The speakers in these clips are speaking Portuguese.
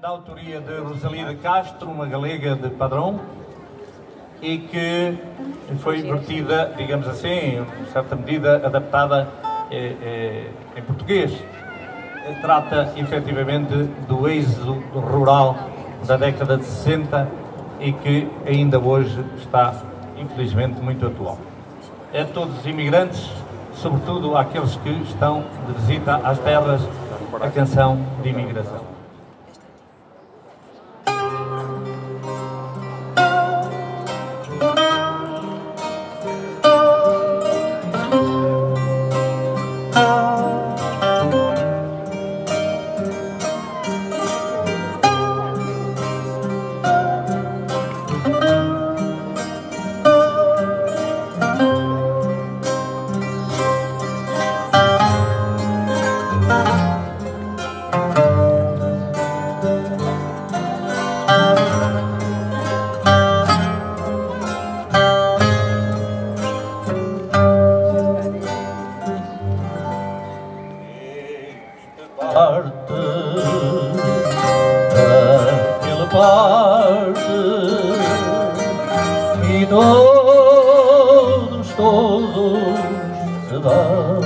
da autoria de Rosalía de Castro, uma galega de Padrão, e que foi vertida, digamos assim, em certa medida adaptada em português. Trata efetivamente do êxodo rural da década de 60 e que ainda hoje está, infelizmente, muito atual. A todos os imigrantes, sobretudo àqueles que estão de visita às terras, a canção de imigração. E todos se dão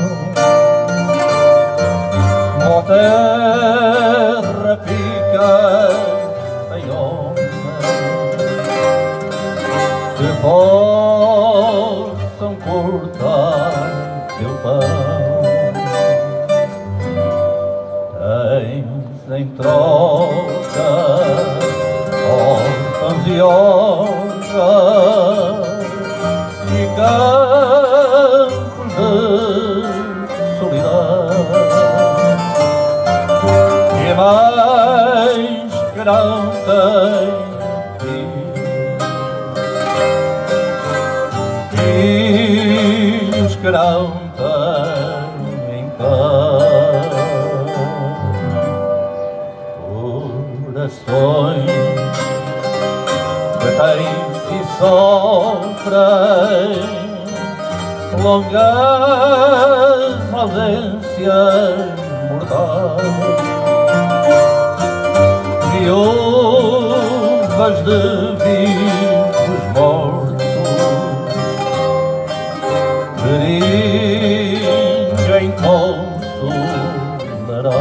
com terra pica sem homem que possam cortar teu pão. Tens em troca órfãos e órfãs e campos de solidão, que mais que não tem filhos que não tem em casa, corações que têm e sofrem longas ausências mortais, viúvas de vivos mortos, que ninguém consolará.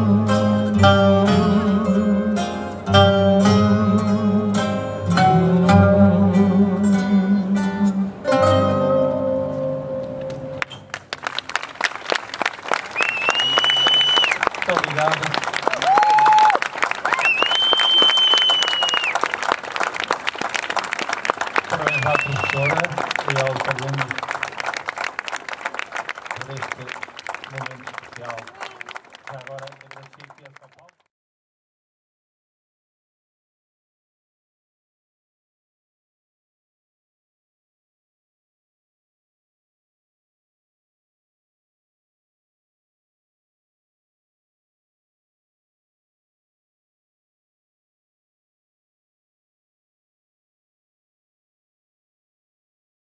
Muito obrigado. Parabéns à professora e aos alunos por este momento especial.